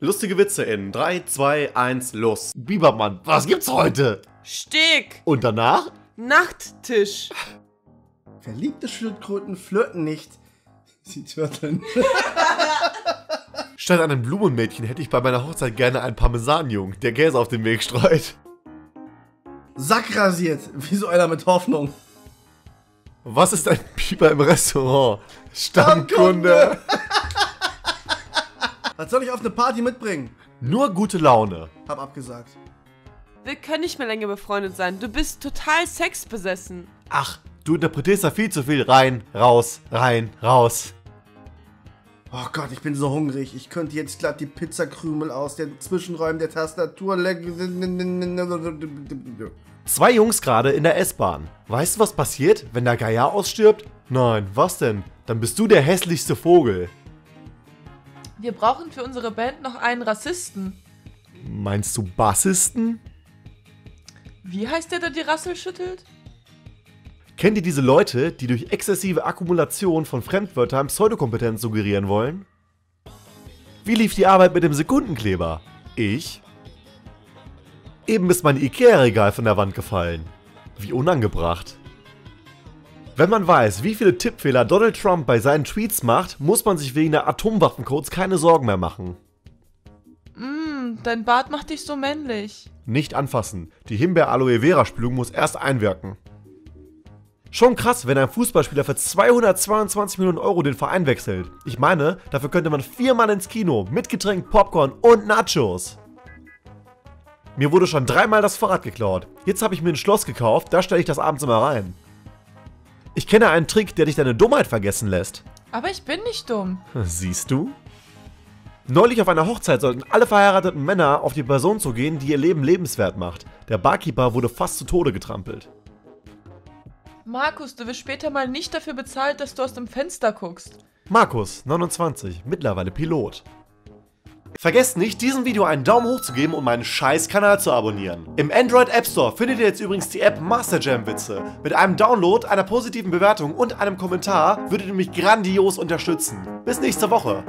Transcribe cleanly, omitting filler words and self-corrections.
Lustige Witze in 3, 2, 1, los. Bibermann, was gibt's heute? Steg. Und danach? Nachttisch. Verliebte Schildkröten flirten nicht. Sie törteln. Statt einem Blumenmädchen hätte ich bei meiner Hochzeit gerne einen Parmesanjungen, der Käse auf den Weg streut. Sack rasiert, wie so einer mit Hoffnung. Was ist ein Pieper im Restaurant? Stammkunde. Was soll ich auf eine Party mitbringen? Nur gute Laune. Hab abgesagt. Wir können nicht mehr länger befreundet sein. Du bist total sexbesessen. Ach, du interpretierst da viel zu viel rein, raus, rein, raus. Oh Gott, ich bin so hungrig. Ich könnte jetzt glatt die Pizzakrümel aus den Zwischenräumen der Tastatur lecken. Zwei Jungs gerade in der S-Bahn. Weißt du, was passiert, wenn der Gaia ausstirbt? Nein, was denn? Dann bist du der hässlichste Vogel. Wir brauchen für unsere Band noch einen Rassisten. Meinst du Bassisten? Wie heißt der, der die Rassel schüttelt? Kennt ihr diese Leute, die durch exzessive Akkumulation von Fremdwörtern Pseudokompetenz suggerieren wollen? Wie lief die Arbeit mit dem Sekundenkleber? Ich? Eben ist mein Ikea-Regal von der Wand gefallen. Wie unangebracht. Wenn man weiß, wie viele Tippfehler Donald Trump bei seinen Tweets macht, muss man sich wegen der Atomwaffencodes keine Sorgen mehr machen. Dein Bart macht dich so männlich. Nicht anfassen. Die Himbeer-Aloe-Vera-Spülung muss erst einwirken. Schon krass, wenn ein Fußballspieler für 222 Millionen Euro den Verein wechselt. Ich meine, dafür könnte man viermal ins Kino, mit Getränk, Popcorn und Nachos. Mir wurde schon dreimal das Fahrrad geklaut. Jetzt habe ich mir ein Schloss gekauft, da stelle ich das abends immer rein. Ich kenne einen Trick, der dich deine Dummheit vergessen lässt. Aber ich bin nicht dumm. Siehst du? Neulich auf einer Hochzeit sollten alle verheirateten Männer auf die Person zugehen, die ihr Leben lebenswert macht. Der Barkeeper wurde fast zu Tode getrampelt. Markus, du wirst später mal nicht dafür bezahlt, dass du aus dem Fenster guckst. Markus, 29, mittlerweile Pilot. Vergesst nicht, diesem Video einen Daumen hoch zu geben und meinen scheiß Kanal zu abonnieren. Im Android App Store findet ihr jetzt übrigens die App Masterjam Witze. Mit einem Download, einer positiven Bewertung und einem Kommentar würdet ihr mich grandios unterstützen. Bis nächste Woche.